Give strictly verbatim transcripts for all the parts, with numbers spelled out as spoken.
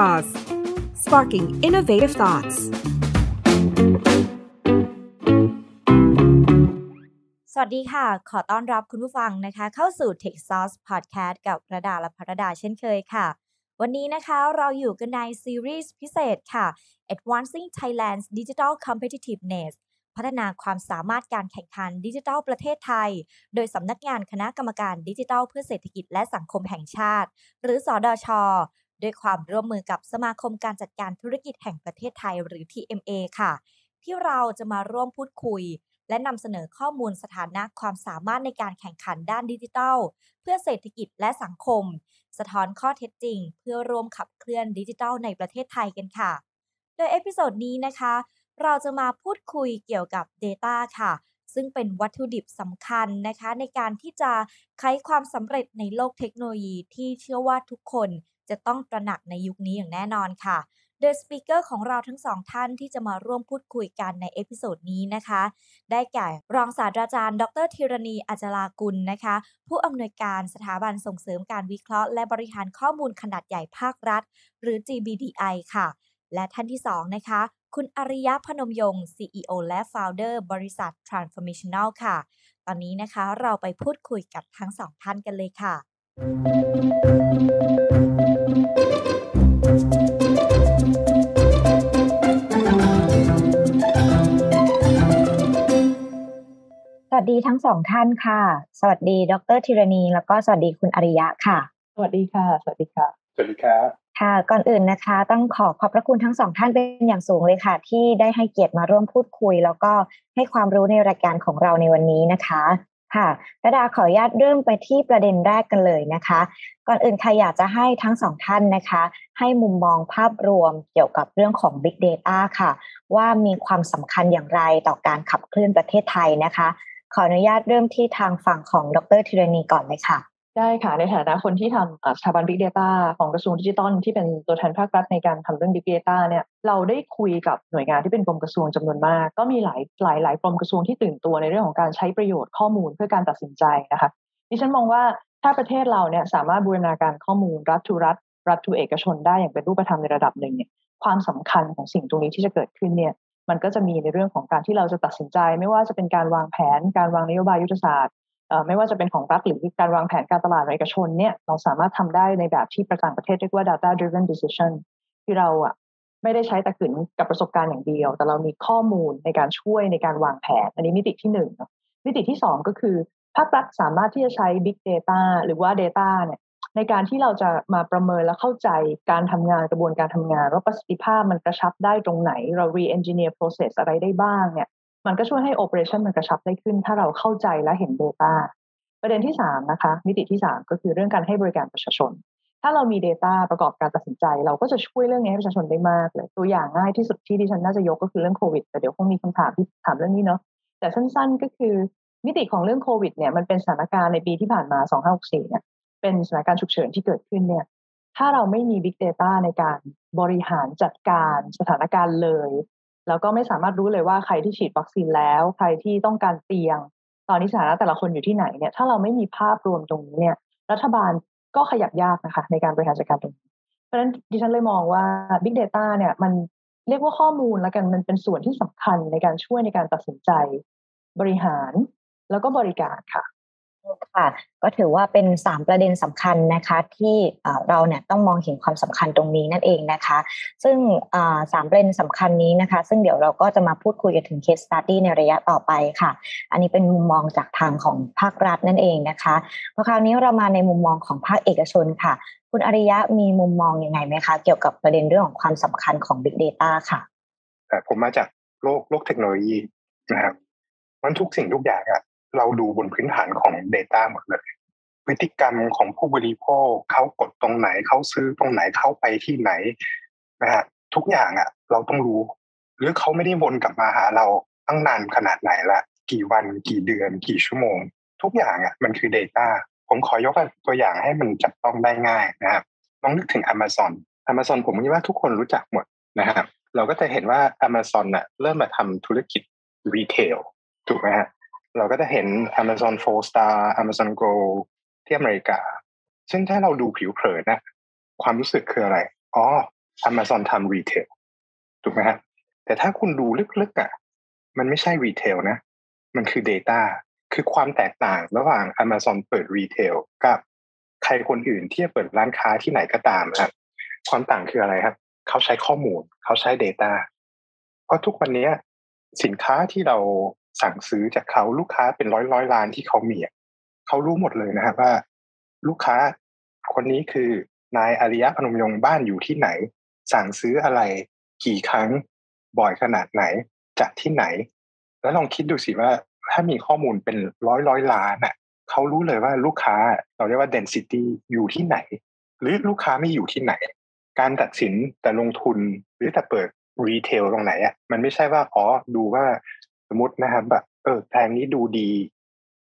Sauce Sparking Innovative Thoughts สวัสดีค่ะขอต้อนรับคุณผู้ฟังนะคะเข้าสู่ Tech Sauce Podcast กับระดาและพระดาเช่นเคยค่ะวันนี้นะคะเราอยู่กันในซีรีส์พิเศษค่ะ Advancing Thailand's Digital Competitiveness พัฒนาความสามารถการแข่งขันดิจิทัลประเทศไทยโดยสำนักงานคณะกรรมการดิจิทัลเพื่อเศรษฐกิจและสังคมแห่งชาติหรือสดช.ด้วยความร่วมมือกับสมาคมการจัดการธุรกิจแห่งประเทศไทยหรือ ที เอ็ม เอ ค่ะที่เราจะมาร่วมพูดคุยและนำเสนอข้อมูลสถานะความสามารถในการแข่งขันด้านดิจิทัลเพื่อเศรษฐกิจและสังคมสะท้อนข้อเท็จจริงเพื่อร่วมขับเคลื่อนดิจิทัลในประเทศไทยกันค่ะโดยเอพิโซดนี้นะคะเราจะมาพูดคุยเกี่ยวกับ Data ค่ะซึ่งเป็นวัตถุดิบสำคัญนะคะในการที่จะไขความสำเร็จในโลกเทคโนโลยีที่เชื่อว่าทุกคนจะต้องตระหนักในยุคนี้อย่างแน่นอนค่ะโดยสปีกเกอร์ของเราทั้งสองท่านที่จะมาร่วมพูดคุยกันในเอพิโซดนี้นะคะได้แก่รองศาสตราจารย์ดร.ธีรณีอัจฉรากุลนะคะผู้อำนวยการสถาบันส่งเสริมการวิเคราะห์และบริหารข้อมูลขนาดใหญ่ภาครัฐหรือ จี บี ดี ไอ ค่ะและท่านที่สองนะคะคุณอริยะพนมยงค์ ซี อี โอ และ Founder บริษัท Transformational ค่ะตอนนี้นะคะเราไปพูดคุยกับทั้งสองท่านกันเลยค่ะสวัสดีทั้งสองท่านค่ะสวัสดีดร.ธีรณีแล้วก็สวัสดีคุณอริยะค่ะสวัสดีค่ะสวัสดีค่ะสวัสดีครับค่ะก่อนอื่นนะคะต้องขอขอบพระคุณทั้งสองท่านเป็นอย่างสูงเลยค่ะที่ได้ให้เกียรติมาร่วมพูดคุยแล้วก็ให้ความรู้ในรายการของเราในวันนี้นะคะค่ะระดาขออนุญาตเริ่มไปที่ประเด็นแรกกันเลยนะคะก่อนอื่นค่ะอยากจะให้ทั้งสองท่านนะคะให้มุมมองภาพรวมเกี่ยวกับเรื่องของ Big Data ค่ะว่ามีความสำคัญอย่างไรต่อการขับเคลื่อนประเทศไทยนะคะขออนุญาตเริ่มที่ทางฝั่งของดร.ธีรณีก่อนเลยค่ะได้ค่ะในฐานะคนที่ทำสถาบัน Big Data ของกระทรวงดิจิทัลที่เป็นตัวแทนภาครัฐในการทำเรื่อง Big Data เนี่ยเราได้คุยกับหน่วยงานที่เป็นกรมกระทรวงจำนวนมากก็มีหลายหลายหลายกรมกระทรวงที่ตื่นตัวในเรื่องของการใช้ประโยชน์ข้อมูลเพื่อการตัดสินใจนะคะดิฉันมองว่าถ้าประเทศเราเนี่ยสามารถบูรณาการข้อมูลรัฐทุรัฐรัฐทุเอกชนได้อย่างเป็นรูปธรรมในระดับหนึ่งเนี่ยความสำคัญของสิ่งตรงนี้ที่จะเกิดขึ้นเนี่ยมันก็จะมีในเรื่องของการที่เราจะตัดสินใจไม่ว่าจะเป็นการวางแผนการวางนโยบายยุทธศาสตร์ไม่ว่าจะเป็นของรัฐหรือการวางแผนการตลาดเอกชนเนี่ยเราสามารถทำได้ในแบบที่ประกันประเทศเรียกว่า data driven decision ที่เราอ่ะไม่ได้ใช้แต่ขึ้นกับประสบการณ์อย่างเดียวแต่เรามีข้อมูลในการช่วยในการวางแผนอันนี้มิติที่หนึ่งมิติที่สองก็คือภาครัฐสามารถที่จะใช้ big data หรือว่า data เนี่ยในการที่เราจะมาประเมินและเข้าใจการทำงานกระบวนการทำงานว่าประสิทธิภาพมันกระชับได้ตรงไหนเรา re-engineer process อะไรได้บ้างเนี่ยมันก็ช่วยให้ operation มันกระชับได้ขึ้นถ้าเราเข้าใจและเห็น data ประเด็นที่สามนะคะมิติที่สามก็คือเรื่องการให้บริการประชาชนถ้าเรามี data ประกอบการตัดสินใจเราก็จะช่วยเรื่องนี้ให้ประชาชนได้มากเลยตัวอย่างง่ายที่สุดที่ดิฉันน่าจะยกก็คือเรื่องโควิดแต่เดี๋ยวคงมีคำถามที่ถามเรื่องนี้เนาะแต่สั้นๆก็คือมิติของเรื่องโควิดเนี่ยมันเป็นสถานการณ์ในปีที่ผ่านมาสองพันห้าร้อยหกสิบสี่เนี่ยเป็นสถานการณ์ฉุกเฉินที่เกิดขึ้นเนี่ยถ้าเราไม่มี big data ในการบริหารจัดการสถานการณ์เลยแล้วก็ไม่สามารถรู้เลยว่าใครที่ฉีดวัคซีนแล้วใครที่ต้องการเตียงตอนนี้สถานะแต่ละคนอยู่ที่ไหนเนี่ยถ้าเราไม่มีภาพรวมตรงนี้เนี่ยรัฐบาลก็ขยับยากนะคะในการบริหารจัดการตรงนี้เพราะฉะนั้นดิฉันเลยมองว่า big data เนี่ยมันเรียกว่าข้อมูลแล้วกันมันเป็นส่วนที่สำคัญในการช่วยในการตัดสินใจบริหารแล้วก็บริการค่ะค่ะก็ถือว่าเป็นสามประเด็นสำคัญนะคะที่เราเนี่ยต้องมองเห็นความสำคัญตรงนี้นั่นเองนะคะซึ่งสามประเด็นสำคัญนี้นะคะซึ่งเดี๋ยวเราก็จะมาพูดคุยกันถึง case study ในระยะต่อไปค่ะอันนี้เป็นมุมมองจากทางของภาครัฐนั่นเองนะคะพอคราวนี้เรามาในมุมมองของภาคเอกชนค่ะคุณอริยะมีมุมมองยังไงไหมคะเกี่ยวกับประเด็นเรื่องของความสำคัญของ big data ค่ะผมมาจากโลกโลกเทคโนโลยีนะครับมันทุกสิ่งทุกอย่างอะเราดูบนพื้นฐานของ data หมดเลยพฤติกรรมของผู้บริโภคเขากดตรงไหนเขาซื้อตรงไหนเขาไปที่ไหนนะฮะทุกอย่างอ่ะเราต้องรู้หรือเขาไม่ได้วนกลับมาหาเราตั้งนานขนาดไหนละกี่วันกี่เดือนกี่ชั่วโมงทุกอย่างอ่ะมันคือ data ผมขอยกตัวอย่างให้มันจับต้องได้ง่ายนะครับลองนึกถึง Amazon Amazon ผมคิดว่าทุกคนรู้จักหมดนะครับเราก็จะเห็นว่า Amazon น่ะเริ่มมาทำธุรกิจ retail ถูกไหมฮะเราก็จะเห็น Amazon Four Star Amazon Go ที่อเมริกาซึ่งถ้าเราดูผิวเผินนะความรู้สึกคืออะไรอ๋อ Amazon ทำรีเทลถูกไหมฮะแต่ถ้าคุณดูลึกๆอ่ะมันไม่ใช่รีเทลนะมันคือ data คือความแตกต่างระหว่าง Amazon เปิดรีเทลกับใครคนอื่นที่เปิดร้านค้าที่ไหนก็ตามครับความต่างคืออะไรครับเขาใช้ข้อมูลเขาใช้ data เพราะทุกวันนี้สินค้าที่เราสั่งซื้อจากเขาลูกค้าเป็นร้อยร้อยล้านที่เขามีเขารู้หมดเลยนะครับว่าลูกค้าคนนี้คือนายอริยะพนมยงค์บ้านอยู่ที่ไหนสั่งซื้ออะไรกี่ครั้งบ่อยขนาดไหนจากที่ไหนแล้วลองคิดดูสิว่าถ้ามีข้อมูลเป็นร้อยร้อยล้านอ่ะเขารู้เลยว่าลูกค้าเราเรียกว่า density อยู่ที่ไหนหรือลูกค้าไม่อยู่ที่ไหนการตัดสินแต่ลงทุนหรือแต่เปิดรีเทลตรงไหนอ่ะมันไม่ใช่ว่าอ๋อดูว่าสมมตินะครับแบบเออแพงนี้ดูดี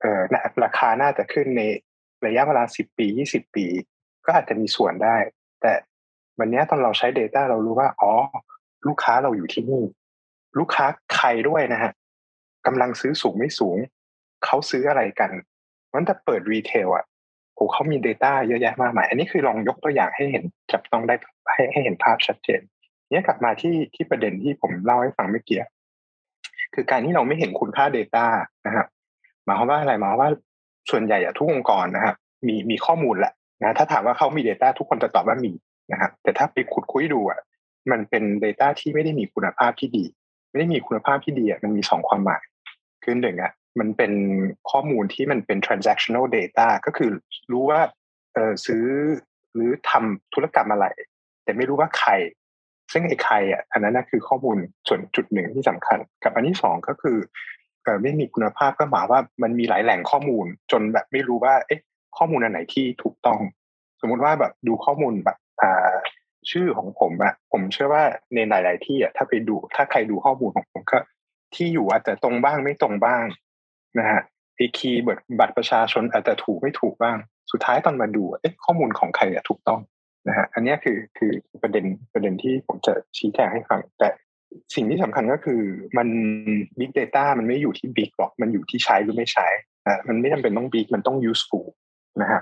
เออราคาน่าจะขึ้นในระยะเวลาสิบปียี่สิบปีก็อาจจะมีส่วนได้แต่วันนี้ตอนเราใช้ data เรารู้ว่าอ๋อลูกค้าเราอยู่ที่นี่ลูกค้าใครด้วยนะฮะกำลังซื้อสูงไม่สูงเขาซื้ออะไรกันงั้นแต่เปิดรีเทลอ่ะโอ้เขามี data เยอะแยะมากมายอันนี้คือลองยกตัวอย่างให้เห็นจับต้องได้ให้ให้เห็นภาพชัดเจนเนี่ยกลับมาที่ที่ประเด็นที่ผมเล่าให้ฟังเมื่อกี้คือการที่เราไม่เห็นคุณค่า data นะครับหมายความว่าอะไรหมายความว่าส่วนใหญ่อะทุกองค์กรนะครับมีมีข้อมูลแหละนะถ้าถามว่าเขามี data ทุกคนจะตอบว่ามีนะครับแต่ถ้าไปขุดคุ้ยดูอะมันเป็น data ที่ไม่ได้มีคุณภาพที่ดีไม่ได้มีคุณภาพที่ดีอะมันมีสองความหมายคือหนึ่งอะมันเป็นข้อมูลที่มันเป็น transactional data ก็คือรู้ว่าเออซื้อหรือทำธุรกรรมอะไรแต่ไม่รู้ว่าใครซึ่งไอ้ใครอ่ะอันนั้นน่ะคือข้อมูลส่วนจุดหนึ่งที่สำคัญกับอันที่สองก็คือเอ่อไม่มีคุณภาพก็หมายว่ามันมีหลายแหล่งข้อมูลจนแบบไม่รู้ว่าเอ๊ะข้อมูลอันไหนที่ถูกต้องสมมุติว่าแบบดูข้อมูลแบบอ่าชื่อของผมอ่ะผมเชื่อว่าในหลายๆที่อ่ะถ้าไปดูถ้าใครดูข้อมูลของผมก็ที่อยู่อาจจะตรงบ้างไม่ตรงบ้างนะฮะไอ้คีย์บัตรประชาชนอาจจะถูกไม่ถูกบ้างสุดท้ายตอนมาดูเอ๊ะข้อมูลของใครอ่ะถูกต้องนะฮะอันนี้คือคือประเด็นประเด็นที่ผมจะชี้แจงให้ฟังแต่สิ่งที่สำคัญก็คือมัน big data มันไม่อยู่ที่ big หรอกมันอยู่ที่ใช้หรือไม่ใช้นะมันไม่จำเป็นต้อง big มันต้อง useful นะฮะ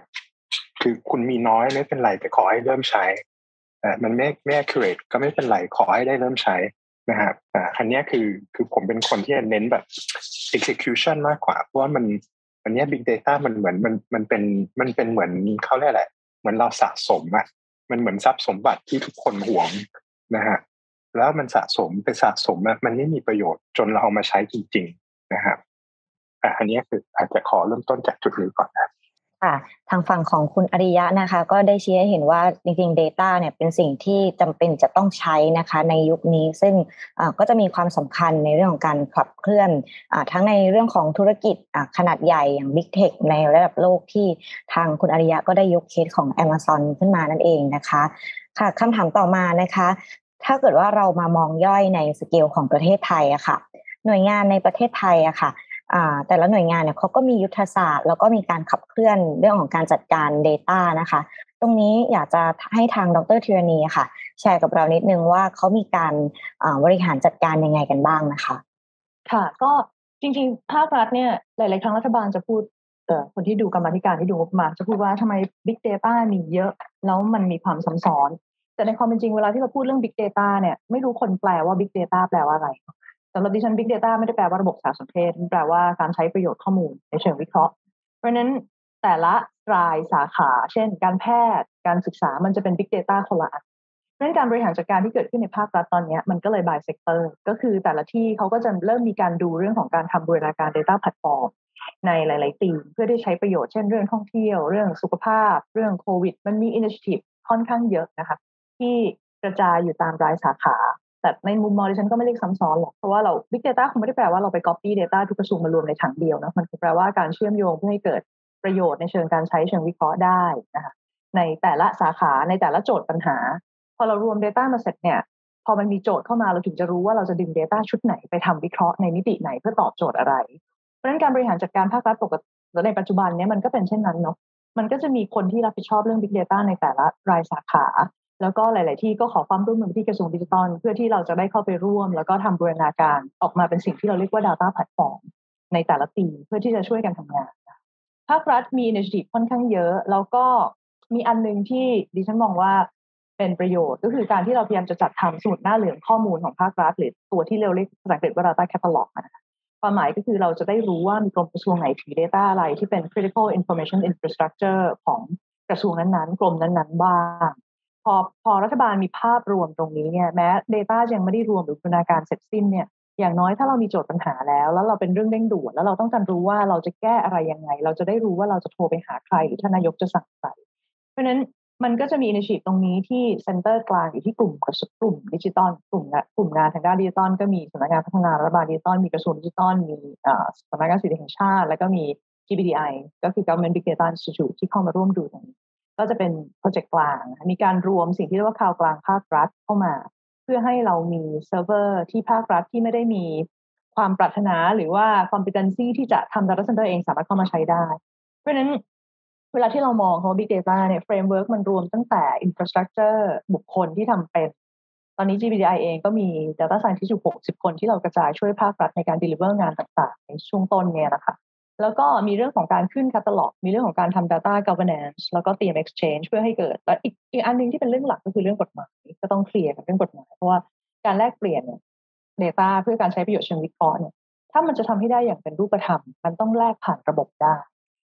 คือคุณมีน้อยไม่เป็นไรแต่ขอให้เริ่มใช้อ่ามันไม่ไม่ accurate ก็ไม่เป็นไรขอให้ได้เริ่มใช้นะฮะอ่าอันนี้คือคือผมเป็นคนที่เน้นแบบ execution มากกว่าเพราะว่ามันอันนี้ big data มันเหมือนมันมันเป็นมันเป็นเหมือนเขาเรียกอะไรเหมือนเราสะสมอะมันเหมือนทรัพย์สมบัติที่ทุกคนหวงนะฮะแล้วมันสะสมไปสะสมมันไม่มีประโยชน์จนเราเอามาใช้จริงๆนะครับอ่ะอันนี้คืออาจจะขอเริ่มต้นจากจุดนี้ก่อนนะค่ะทางฝั่งของคุณอริยะนะคะก็ได้ชี้ให้เห็นว่าจริงๆ data เนี่ยเป็นสิ่งที่จำเป็นจะต้องใช้นะคะในยุคนี้ซึ่งก็จะมีความสำคัญในเรื่องของการขับเคลื่อนทั้งในเรื่องของธุรกิจขนาดใหญ่อย่าง Big Tech ในระดับโลกที่ทางคุณอริยะก็ได้ยกเคสของ Amazon ขึ้นมานั่นเองนะคะค่ะคำถามต่อมานะคะถ้าเกิดว่าเรามามองย่อยในสเกลของประเทศไทยอะค่ะหน่วยงานในประเทศไทยอะค่ะแต่ละหน่วยงานเนี่ยเขาก็มียุทธศาสตร์แล้วก็มีการขับเคลื่อนเรื่องของการจัดการ data นะคะตรงนี้อยากจะให้ทางดร.ธีรณีค่ะแชร์กับเรานิดนึงว่าเขามีการบริหารจัดการยังไงกันบ้างนะคะค่ะก็จริงๆภาครัฐเนี่ยหลายๆครั้งรัฐบาลจะพูดคนที่ดูกรรมาธิการที่ดูมาจะพูดว่าทำไม big data มีเยอะแล้วมันมีความซับซ้อนแต่ในความเป็นจริงเวลาที่เราพูดเรื่อง big data เนี่ยไม่รู้คนแปลว่า big data แปลว่าอะไรสำหรับดิฉัน Big Data ไม่ได้แปลว่าระบบสารสนเทศแปลว่าการใช้ประโยชน์ข้อมูลในเชิงวิเคราะห์เพราะนั้นแต่ละรายสาขาเช่นการแพทย์การศึกษามันจะเป็น Big Data คนละอันเพราะนั้นการบริหารจัดการที่เกิดขึ้นในภาครัฐตอนนี้มันก็เลย by sector ก็คือแต่ละที่เขาก็จะเริ่มมีการดูเรื่องของการทำบูรณาการ Data Platform ในหลายๆธีมเพื่อได้ใช้ประโยชน์เช่นเรื่องท่องเที่ยวเรื่องสุขภาพเรื่องโควิดมันมี Initiative ค่อนข้างเยอะนะคะที่กระจายอยู่ตามรายสาขาแต่ในมุมมองดิฉันก็ไม่เรียกซ้ำซ้อนหรอกเพราะว่าเรา Big Data คงไม่ได้แปลว่าเราไป Copy Data ทุกกระทรวงมารวมในถังเดียวนะมันแปลว่าการเชื่อมโยงเพื่อให้เกิดประโยชน์ในเชิงการใช้เชิงวิเคราะห์ได้นะคะในแต่ละสาขาในแต่ละโจทย์ปัญหาพอเรารวม Data มาเสร็จเนี่ยพอมันมีโจทย์เข้ามาเราถึงจะรู้ว่าเราจะดึง Data ชุดไหนไปทำวิเคราะห์ในมิติไหนเพื่อตอบโจทย์อะไรเพราะฉะนั้นการบริหารจัดการภาครัฐปกติในปัจจุบันเนี่ยมันก็เป็นเช่นนั้นเนาะมันก็จะมีคนที่รับผิดชอบเรื่อง Big Data ในแต่ละรายสาขาแล้วก็หลายๆที่ก็ขอความร่วมมือที่กระทรวงดิจิทัลเพื่อที่เราจะได้เข้าไปร่วมแล้วก็ทำบูรณาการออกมาเป็นสิ่งที่เราเรียกว่า Data Platform ในแต่ละปีเพื่อที่จะช่วยกันทำงานภาครัฐมี initiative ค่อนข้างเยอะแล้วก็มีอันนึงที่ดิฉันมองว่า เป็นประโยชน์ก็คือการที่เราพยายามจะจัดทำสมุดหน้าเหลืองข้อมูลของภาครัฐหรือตัวที่เรียกภาษาอังกฤษว่า data catalog นะคะความหมายก็คือเราจะได้รู้ว่ามีกรมกระทรวงไหนถือ data อะไรที่เป็น critical information infrastructure ของกระทรวงนั้นๆกรมนั้นๆบ้างพอพอรัฐบาลมีภาพรวมตรงนี้เนี่ยแม้ data ยังไม่ได้รวมหรือบูรณาการเสร็จสิ้นเนี่ยอย่างน้อยถ้าเรามีโจทย์ปัญหาแล้วแล้วเราเป็นเรื่องเร่งด่วนแล้วเราต้องการรู้ว่าเราจะแก้อะไรยังไงเราจะได้รู้ว่าเราจะโทรไปหาใครหรือท่านนายกจะสั่งใครเพราะฉะนั้นมันก็จะมีอินิชิตตรงนี้ที่เซ็นเตอร์กลางอยู่ที่กลุ่มกลุ่มดิจิตอลกลุ่มกลุ่มงานทางด้านดิจิตอลก็มีสำนักงานพัฒนารัฐบาลดิจิตอลมีกระทรวงดิจิตอลมีสำนักงานสิทธิแห่งชาติแล้วก็มี จี บี ดี ไอ ก็คือ Government Big Data Institute ที่เข้ามาร่วมดูตรงนี้ก็จะเป็นโปรเจกต์กลางมีการรวมสิ่งที่เรียกว่าคลาวด์กลางภาครัฐเข้ามาเพื่อให้เรามีเซิร์ฟเวอร์ที่ภาครัฐที่ไม่ได้มีความปรารถนาหรือว่า competency ที่จะทำ data center เองสามารถเข้ามาใช้ได้เพราะฉะนั้นเวลาที่เรามองของ Big Data เนี่ย Framework มันรวมตั้งแต่ Infrastructure บุคคลที่ทำเป็นตอนนี้ จี บี ดี ไอ เองก็มี Data Scientist อยู่หกสิบคนที่เรากระจายช่วยภาครัฐในการ deliver งานต่างๆในช่วงต้นเนี่ยนะคะแล้วก็มีเรื่องของการขึ้น Catalog มีเรื่องของการทำ Data Governance แล้วก็ ที เอ็ม เอ Exchange เพื่อให้เกิดและอีกอีกอันนึงที่เป็นเรื่องหลักก็คือเรื่องกฎหมายก็ต้องเคลียร์กับเรื่องกฎหมายเพราะว่าการแลกเปลี่ยน Data เพื่อการใช้ประโยชน์เชิงวิเคราะห์เนี่ยถ้ามันจะทำให้ได้อย่างเป็นรูปธรรมมันต้องแลกผ่านระบบได้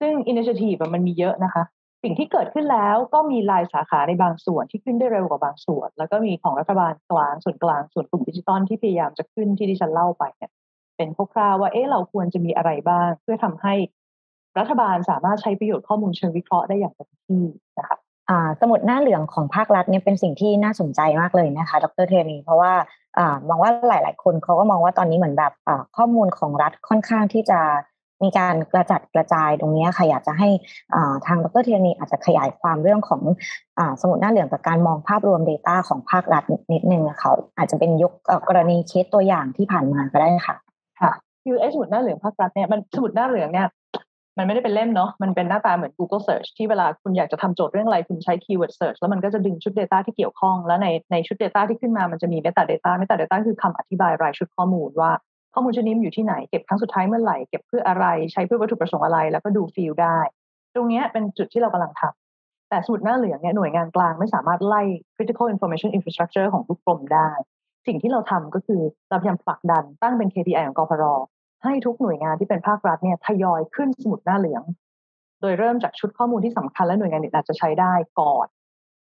ซึ่ง initiative มันมีเยอะนะคะสิ่งที่เกิดขึ้นแล้วก็มีรายสาขาในบางส่วนที่ขึ้นได้เร็วกว่าบางส่วนแล้วก็มีของรัฐบาลกลางส่วนกลางส่วนกลุ่มดิจิทัลที่พยายามจะขึ้นที่ดิฉันเล่าไปเนี่ยเป็นคร่าวๆว่าเอ๊ะเราควรจะมีอะไรบ้างเพื่อทำให้รัฐบาลสามารถใช้ประโยชน์ข้อมูลเชิงวิเคราะห์ได้อย่างเต็มที่นะคะอ่าสมุดหน้าเหลืองของภาครัฐเนี่ยเป็นสิ่งที่น่าสนใจมากเลยนะคะดร.เทมีเพราะว่าอ่ามองว่าหลายๆคนเขาก็มองว่าตอนนี้เหมือนแบบอ่าข้อมูลของรัฐค่อนข้างที่จะมีการกระจัดกระจายตรงนี้ค่ะอยากจะให้ทางดร.เทมีอาจจะขยายความเรื่องของอสมุดหน้าเหลืองกับการมองภาพรวม data ของภาครัฐนิดนึงนะคะอาจจะเป็นยกกรณีเคสตัวอย่างที่ผ่านมาก็ได้ค่ะค่ะคือไอ้สมุดหน้าเหลืองภาครัฐเนี่ยมันสมุดหน้าเหลืองเนี่ยมันไม่ได้เป็นเล่มเนาะมันเป็นหน้าตาเหมือน Google Search ที่เวลาคุณอยากจะทำโจทย์เรื่องอะไรคุณใช้ keyword search แล้วมันก็จะดึงชุด data ที่เกี่ยวข้องแล้วในในชุด data ที่ขึ้นมามันจะมี meta data meta data คือคำอธิบายรายชุดข้อมูลว่าข้อมูลชุดนี้อยู่ที่ไหนเก็บครั้งสุดท้ายเมื่อไหร่เก็บเพื่ออะไรใช้เพื่อวัตถุประสงค์อะไรแล้วก็ดูฟีลได้ตรงนี้เป็นจุดที่เรากำลังทำแต่สมุดหน้าเหลืองเนี่ยหน่วยงานกลางไม่สามารถไล่ critical information infrastructure ของทุกกรมได้สิ่งที่เราทำก็คือเราพยายามผลักดันตั้งเป็น เค พี ไอ ของกพร.ให้ทุกหน่วยงานที่เป็นภาครัฐเนี่ยทยอยขึ้นสมุดหน้าเหลืองโดยเริ่มจากชุดข้อมูลที่สำคัญและหน่วยงานอื่นอาจจะใช้ได้ก่อน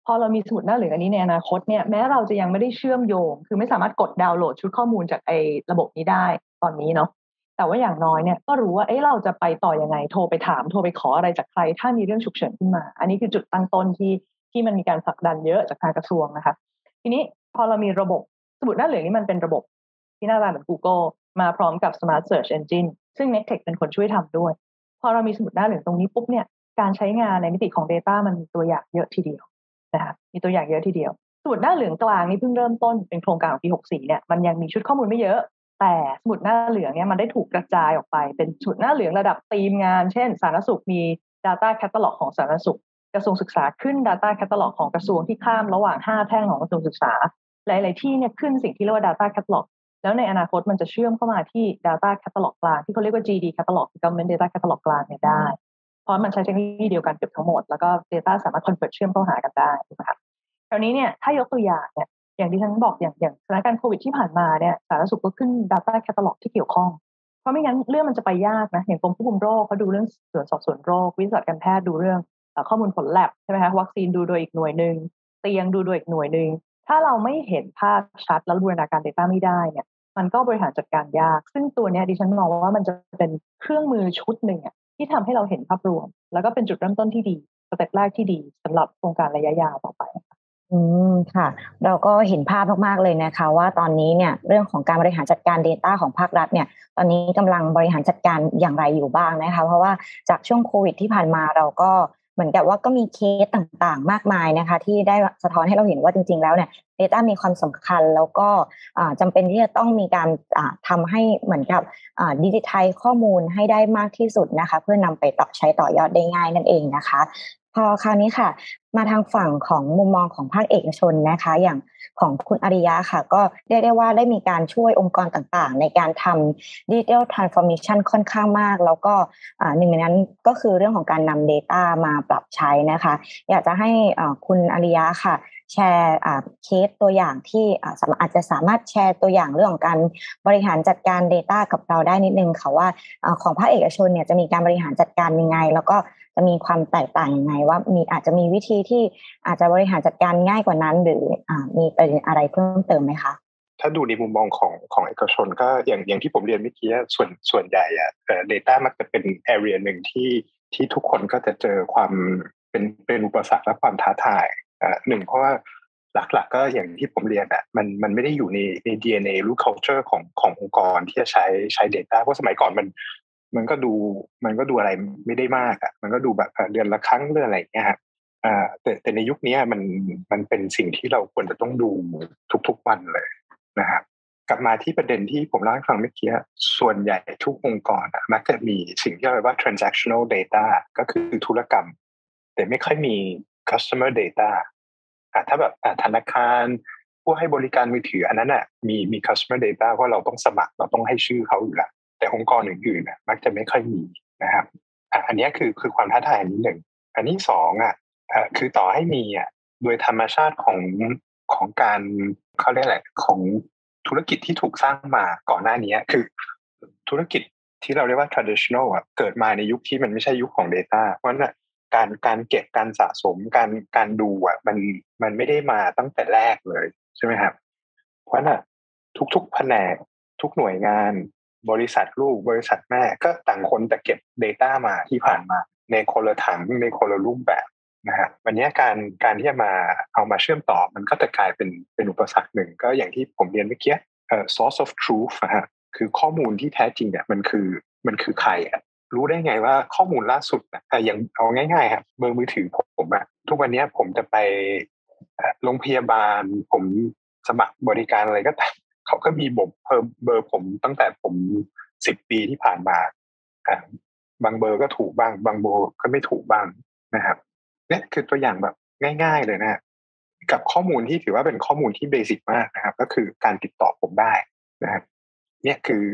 พอเรามีสมุดหน้าเหลืองอันนี้ในอนาคตเนี่ยแม้เราจะยังไม่ได้เชื่อมโยงคือไม่สามารถกดดาวน์โหลดชุดข้อมูลจากไอ้ระบบนี้ได้ตอนนี้เนาะแต่ว่าอย่างน้อยเนี่ยก็รู้ว่าเอ้เราจะไปต่อยังไงโทรไปถามโทรไปขออะไรจากใครถ้ามีเรื่องฉุกเฉินขึ้นมาอันนี้คือจุดตั้งต้นที่ที่มันมีการผลักดันเยอะจากทางกระทรวงนะคะทีนี้พอเรามีระบบสมุดหน้าเหลืองนี่มันเป็นระบบที่หน้าตาเหมือน Google มาพร้อมกับ Smart Search Engine ซึ่ง Nectech เป็นคนช่วยทำด้วยพอเรามีสมุดหน้าเหลืองตรงนี้ปุ๊บเนี่ยการใช้งานในมิติของ data มันมีตัวอย่างเยอะทีเดียวนะคะมีตัวอย่างเยอะทีเดียวสมุดหน้าเหลืองกลางนี่เพิ่งเริ่มต้นเป็นโครงการของปีหกสิบสี่เนี่ยมันยังมีชุดข้อมูลไม่เยอะแต่สมุดหน้าเหลืองเนี่ยมันได้ถูกกระจายออกไปเป็นสมุดหน้าเหลืองระดับทีมงานเช่นสาธารณสุขมี data catalog ของสาธารณสุขกระทรวงศึกษาขึ้น data catalog ของกระทรวงที่ข้ามระหว่างห้าแท่งของกระทรวงศึกษาหลายๆที่เนี่ยขึ้นสิ่งที่เรียกว่า data catalog แล้วในอนาคตมันจะเชื่อมเข้ามาที่ data catalog กลางที่เขาเรียกว่า จี ดี catalog คือ government data catalog กลางเนี่ยได้เพราะมันใช้เทคโนโลยีเดียวกันเกือบทั้งหมดแล้วก็ data สามารถ convert เชื่อมเข้าหากันได้นะคะคราวนี้เนี่ยถ้ายกตัวอย่างเนี่ยอย่างที่ฉันบอกอย่างอย่างสถานการณ์โควิดที่ผ่านมาเนี่ยสาธารณสุขก็ขึ้น data catalog ที่เกี่ยวข้องเพราะไม่งั้นเรื่องมันจะไปยากนะอย่างกรมควบคุมโรคเขาดูเรื่องส่วนสอบสวนโรควิทยาศาสตร์การแพทย์ดูเรื่องข้อมูลผล lab ใช่ไหมคะวัคซีนดูโดยอีกหน่วยนึงเตียงดูโดยอีกหน่วยนึงถ้าเราไม่เห็นภาพชัดแล้วบูรณาการ data ไม่ได้เนี่ยมันก็บริหารจัดการยากซึ่งตัวเนี้ยดิฉันมองว่ามันจะเป็นเครื่องมือชุดนึงที่ทำให้เราเห็นภาพรวมแล้วก็เป็นจุดเริ่มต้นที่ดีสเต็ปแรกที่ดีสำหรับโครงการระยะยาวต่อไปอืมค่ะเราก็เห็นภาพมากๆเลยนะคะว่าตอนนี้เนี่ยเรื่องของการบริหารจัดการ data ของภาครัฐเนี่ยตอนนี้กำลังบริหารจัดการอย่างไรอยู่บ้างนะคะเพราะว่าจากช่วงโควิดที่ผ่านมาเราก็เหมือนกับว่าก็มีเคสต่างๆมากมายนะคะที่ได้สะท้อนให้เราเห็นว่าจริงๆแล้วเนี่ย data มีความสำคัญแล้วก็จำเป็นที่จะต้องมีการทำให้เหมือนกับดิจิทัลข้อมูลให้ได้มากที่สุดนะคะเพื่อนำไปต่อใช้ต่อยอดได้ง่ายนั่นเองนะคะพอคราวนี้ค่ะมาทางฝั่งของมุมมองของภาคเอกชนนะคะอย่างของคุณอริยะค่ะก็ได้ได้ว่าได้มีการช่วยองค์กรต่างๆในการทำ Digital Transformation ค่อนข้างมากแล้วก็หนึ่งในนั้นก็คือเรื่องของการนำ data มาปรับใช้นะคะอยากจะให้คุณอริยะค่ะ แชร์เคสตัวอย่างที่อาจจะสามารถแชร์ตัวอย่างเรื่องของการบริหารจัดการ Data กับเราได้นิดนึงค่ะว่าของภาคเอกชนเนี่ยจะมีการบริหารจัดการยังไงแล้วก็จะมีความแตกต่างยังไงว่ามีอาจจะมีวิธีที่อาจจะบริหารจัดการง่ายกว่านั้นหรือมีประเด็นอะไรเพิ่มเติมไหมคะถ้าดูในมุมมองของของเอกชนก็อย่างอย่างที่ผมเรียนเมื่อกี้ส่วนส่วนใหญ่อะเอ่อ data มันจะเป็น area นึงที่ที่ทุกคนก็จะเจอความเป็นเป็นอุปสรรคและความท้าทายอ่าหนึ่งเพราะว่าหลักๆก็อย่างที่ผมเรียนอะมันมันไม่ได้อยู่ในใน ดี เอ็น เอ หรือ culture ของขององค์กรที่จะใช้ใช้ data เพราะสมัยก่อนมันมันก็ดูมันก็ดูอะไรไม่ได้มากอะมันก็ดูแบบเดือนละครั้งเรื่องอะไรอย่างเงี้ยอ่าแต่แต่ในยุคนี้มันมันเป็นสิ่งที่เราควรจะต้องดูทุกๆวันเลยนะครับกลับมาที่ประเด็นที่ผมเล่าให้ฟังเมื่อกี้ส่วนใหญ่ทุกองค์กรมักจะมีสิ่งที่เรียกว่า transactional data ก็คือธุรกรรมแต่ไม่ค่อยมี customer data อ่ะถ้าแบบอ่ะธนาคารผู้ให้บริการมือถืออันนั้นน่ะมีมี customer data เพราะเราต้องสมัครเราต้องให้ชื่อเขาอยู่แล้วแต่องค์กรอื่นๆน่ะมักจะไม่ค่อยมีนะครับอ่ะอันนี้คือคือความท้าทายอันที่หนึ่งอันที่สองอ่ะอ่ะคือต่อให้มีอ่ะโดยธรรมชาติของของการเขาเรียกอะไรของธุรกิจที่ถูกสร้างมาก่อนหน้านี้คือธุรกิจที่เราเรียกว่า traditional อ่ะเกิดมาในยุคที่มันไม่ใช่ยุคของ data เพราะฉะนั้นการการเก็บการสะสมการการดูอ่ะมันมันไม่ได้มาตั้งแต่แรกเลยใช่ไหมครับเพราะฉะนั้นทุกๆแผนกทุกหน่วยงานบริษัทลูกบริษัทแม่ก็ต่างคนแต่เก็บ data มาที่ผ่านมาในคนละถังในคนละรูปแบบนะฮะวันนี้การการที่จะมาเอามาเชื่อมต่อมันก็จะกลายเป็นเป็นอุปสรรคหนึ่งก็อย่างที่ผมเรียนเมื่อกี้เอ่อ source of truth นะฮะคือข้อมูลที่แท้จริงเนี่ยมันคือมันคือใครอ่ะรู้ได้ไงว่าข้อมูลล่าสุดอ่ะอย่างเอาง่ายๆครับเบอร์มือถือผมอ่ะทุกวันนี้ผมจะไปโรงพยาบาลผมสมัครบริการอะไรก็ตามเขาก็มีบอกเพิ่มเบอร์ผมตั้งแต่ผมสิบปีที่ผ่านมาอ่าบางเบอร์ก็ถูกบ้างบางเบอร์ก็ไม่ถูกบ้างนะครับเนี่ยคือตัวอย่างแบบง่ายๆเลยนะกับข้อมูลที่ถือว่าเป็นข้อมูลที่เบสิกมากนะครับก็คือการติดต่อผมได้นะครับเนี่ยคือ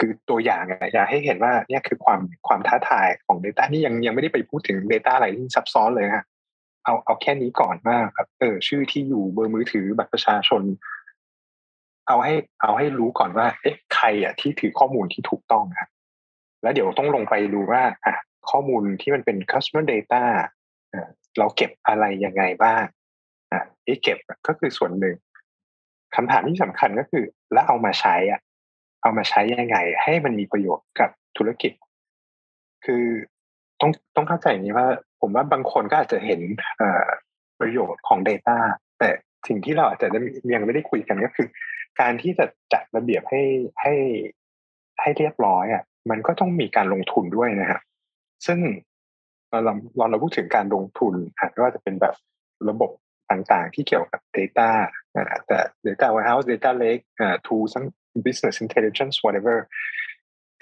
คือตัวอย่างอยากให้เห็นว่าเนี่ยคือความความท้าทายของ data นี่ยังยังไม่ได้ไปพูดถึง data อะไรที่ซับซ้อนเลยนะเอาเอาแค่นี้ก่อนว่าแบบเออชื่อที่อยู่เบอร์มือถือบัตรประชาชนเอาให้เอาให้รู้ก่อนว่าเอ๊ะใครอ่ะที่ถือข้อมูลที่ถูกต้องครับแล้วเดี๋ยวต้องลงไปดูว่าอ่ะข้อมูลที่มันเป็น customer dataเราเก็บอะไรยังไงบ้างอ่ะไอ้เก็บก็คือส่วนหนึ่งคำถามที่สำคัญก็คือแล้วเอามาใช้อ่ะเอามาใช้ยังไงให้มันมีประโยชน์กับธุรกิจคือต้องต้องเข้าใจอย่างนี้ว่าผมว่าบางคนก็อาจจะเห็นเอ่อประโยชน์ของ data แต่สิ่งที่เราอาจจะยังไม่ได้คุยกันก็คือการที่จะจัดระเบียบให้ให้ให้เรียบร้อยอ่ะมันก็ต้องมีการลงทุนด้วยนะครับซึ่งเราเราพูดถึงการลงทุนอาจจะเป็นแบบระบบต่างๆที่เกี่ยวกับ data แต่ data warehouse data lake tools business intelligence whatever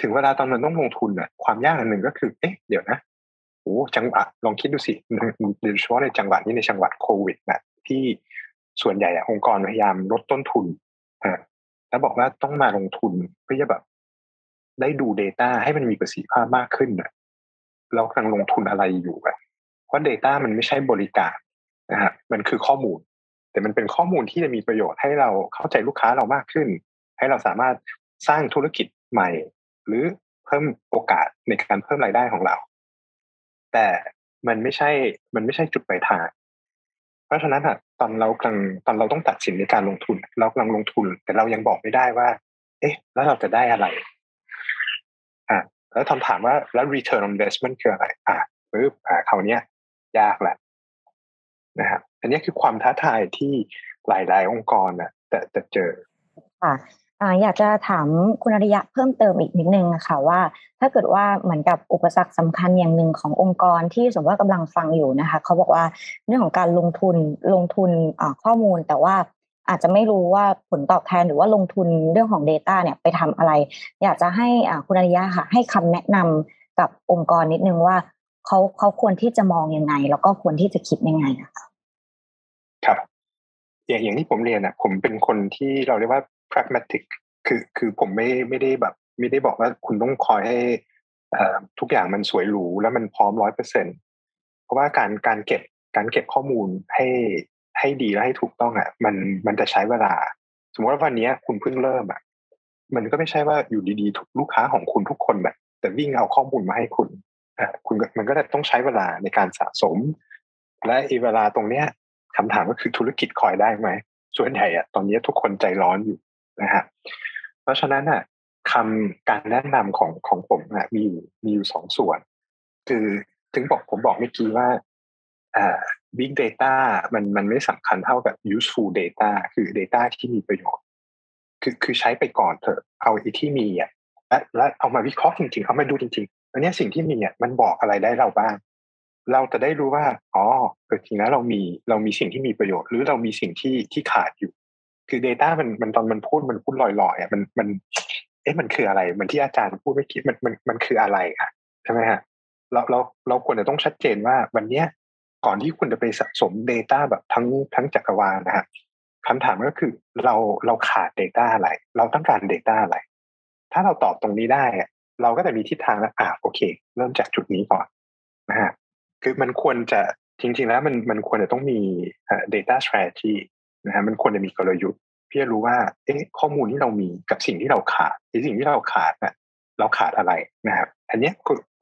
ถึงเวลาตอนนั้นต้องลงทุนอ่ะความยากอันหนึ่งก็คือเอ๊ะเดี๋ยวนะโอ้จังหวะลองคิดดูสิโดยเฉพาะในจังหวะนี้ในจังหวะโควิดนะที่ส่วนใหญ่องค์กรพยายามลดต้นทุนแล้วบอกว่าต้องมาลงทุนเพื่อจะแบบได้ดู data ให้มันมีประสิทธิภาพมากขึ้นนะเรากำลังลงทุนอะไรอยู่อ่ะเพราะ data มันไม่ใช่บริการนะฮะมันคือข้อมูลแต่มันเป็นข้อมูลที่จะมีประโยชน์ให้เราเข้าใจลูกค้าเรามากขึ้นให้เราสามารถสร้างธุรกิจใหม่หรือเพิ่มโอกาสในการเพิ่มรายได้ของเราแต่มันไม่ใช่มันไม่ใช่จุดปลายทางเพราะฉะนั้นอ่ะตอนเรากำลังตอนเราต้องตัดสินในการลงทุนเรากำลังลงทุนแต่เรายังบอกไม่ได้ว่าเอ๊ะแล้วเราจะได้อะไรอ่ะแล้วคำถามว่าแล้ว return on investment คืออะไรอ่ะปึ๊บอ่ะคราวนี้ยากแหละนะครับอันนี้คือความท้าทายที่หลายๆองค์กรน่ะแต่แต่เจอค่ะอ่าอยากจะถามคุณอริยะเพิ่มเติมอีกนิดนึงนะคะว่าถ้าเกิดว่าเหมือนกับอุปสรรคสำคัญอย่างหนึ่งขององค์กรที่สมมติว่ากำลังฟังอยู่นะคะเขาบอกว่าเรื่องของการลงทุนลงทุนอ่าข้อมูลแต่ว่าอาจจะไม่รู้ว่าผลตอบแทนหรือว่าลงทุนเรื่องของ data เนี่ยไปทำอะไรอยากจะให้คุณอริยะค่ะให้คำแนะนำกับองค์กรนิดนึงว่าเขาเขาควรที่จะมองยังไงแล้วก็ควรที่จะคิดยังไงนะคะครับอย่างอย่างที่ผมเรียนอ่ะผมเป็นคนที่เราเรียกว่า pragmatic คือคือผมไม่ไม่ได้แบบไม่ได้บอกว่าคุณต้องคอยให้ทุกอย่างมันสวยหรูแล้วมันพร้อม ร้อยเปอร์เซ็นต์ เพราะว่าการการเก็บการเก็บข้อมูลให้ ให้ดีและให้ถูกต้องอ่ะมันมันจะใช้เวลาสมมติว่าวันนี้คุณเพิ่งเริ่มอ่ะมันก็ไม่ใช่ว่าอยู่ดีๆถูกลูกค้าของคุณทุกคนแบบแต่วิ่งเอาข้อมูลมาให้คุณอ่ะคุณมันก็จะต้องใช้เวลาในการสะสมและอีเวลาตรงเนี้ยคำถามก็คือธุรกิจคอยได้ไหมส่วนใหญ่อ่ะตอนนี้ทุกคนใจร้อนอยู่นะฮะเพราะฉะนั้นอ่ะคำการแนะนำของของผมอ่ะมีมีอยู่สองส่วนคือถึงบอกผมบอกเมื่อกี้ว่าอ่า big data มันมันไม่สำคัญเท่าแบบ useful data คือ data ที่มีประโยชน์คือคือใช้ไปก่อนเถอะเอาไอ้ที่มีอ่ะและและเอามาวิเคราะห์จริงๆเอามาดูจริงๆอันนี้สิ่งที่มีอ่ะมันบอกอะไรได้เราบ้างเราจะได้รู้ว่าอ๋อจริงๆแล้วเรามีเรามีสิ่งที่มีประโยชน์หรือเรามีสิ่งที่ที่ขาดอยู่คือ data มันมันตอนมันพูดมันพูดลอยๆอ่ะมันมันเอ๊ะมันคืออะไรเหมือนที่อาจารย์พูดเมื่อกี้มันมันมันคืออะไรอ่ะใช่มั้ยฮะเราเราเราควรจะต้องชัดเจนว่าวันเนี้ยก่อนที่คุณจะไปสะสม data แบบทั้งทั้งจักรวาลนะฮะคำถามก็คือเราเราขาด data อะไรเราต้องการ data อะไรถ้าเราตอบตรงนี้ได้อ่ะเราก็จะมีทิศทางแล้วอ่ะโอเคเริ่มจากจุดนี้ก่อนนะฮะคือมันควรจะจริงๆแล้วมันมันควรจะต้องมี data strategy นะฮะมันควรจะมีกลยุทธ์เพื่อรู้ว่าเอ๊ะข้อมูลที่เรามีกับสิ่งที่เราขาดหรือสิ่งที่เราขาดน่ะเราขาดอะไรนะครับอันนี้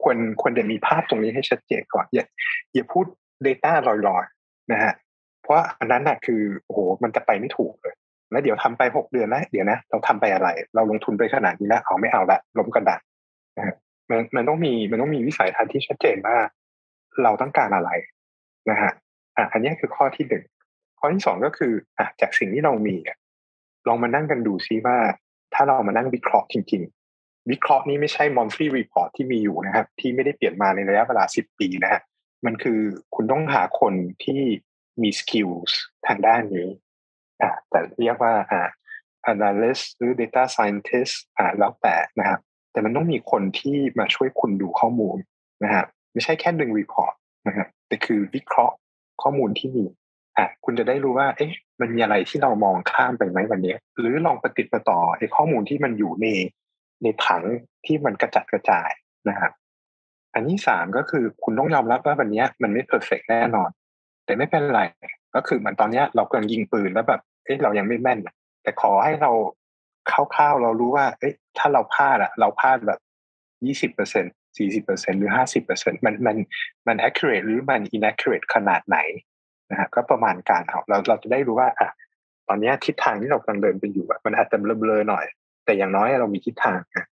ควรควรจะมีภาพตรงนี้ให้ชัดเจนก่อนอย่าอย่าพูด data ลอยๆนะฮะเพราะอันนั้นน่ะคือโอ้โหมันจะไปไม่ถูกเลยแล้วเดี๋ยวทำไปหกเดือนแล้วเดี๋ยวนะเราทำไปอะไรเราลงทุนไปขนาดนี้แล้วเอาไม่เอาละล้มกระดานนะฮะมันมันต้องมีมันต้องมีวิสัยทัศน์ที่ชัดเจนว่าเราต้องการอะไรนะฮะอ่ะอันนี้คือข้อที่หนึ่งข้อที่สองก็คืออ่ะจากสิ่งที่เรามีลองมานั่งกันดูซิว่าถ้าเรามานั่งวิเคราะห์จริงๆวิเคราะห์นี้ไม่ใช่ monthly report ที่มีอยู่นะครับที่ไม่ได้เปลี่ยนมาในระยะเวลาสิบปีนะฮะมันคือคุณต้องหาคนที่มี skills ทางด้านนี้อ่ะแต่เรียกว่าอ่ะ analyst หรือ data scientist อ่ะแล้วแต่นะครับแต่มันต้องมีคนที่มาช่วยคุณดูข้อมูลนะฮะไม่ใช่แค่ดึง report นะฮะแต่คือวิเคราะห์ข้อมูลที่มีอ่ะคุณจะได้รู้ว่าเอ๊ะมันมีอะไรที่เรามองข้ามไปไหมวันนี้หรือลองประติดประต่อไอ้ข้อมูลที่มันอยู่ในในถังที่มันกระจัดกระจายนะครับอันที่สามก็คือคุณต้องยอมรับว่าวันนี้มันไม่ perfect แน่นอนแต่ไม่เป็นไรก็คือเหมือนตอนนี้เรากำลังยิงปืนแล้วแบบเอ๊ะเรายังไม่แม่นแต่ขอให้เราคร่าวๆเรารู้ว่าเอ๊ะถ้าเราพลาดอะเราพลาดแบบยี่สิบเปอร์เซ็นต์สี่สิบเปอร์เซ็นต์หรือห้าสิบเปอร์เซ็นต์มันมันมัน accurate หรือมัน inaccurate ขนาดไหนนะฮะก็ประมาณการเอาเราเราจะได้รู้ว่าอ่ะตอนนี้ทิศทางที่เรากำลังเดินไปอยู่มันอาจจะเบลอๆหน่อยแต่อย่างน้อยเรามีทิศทางนะ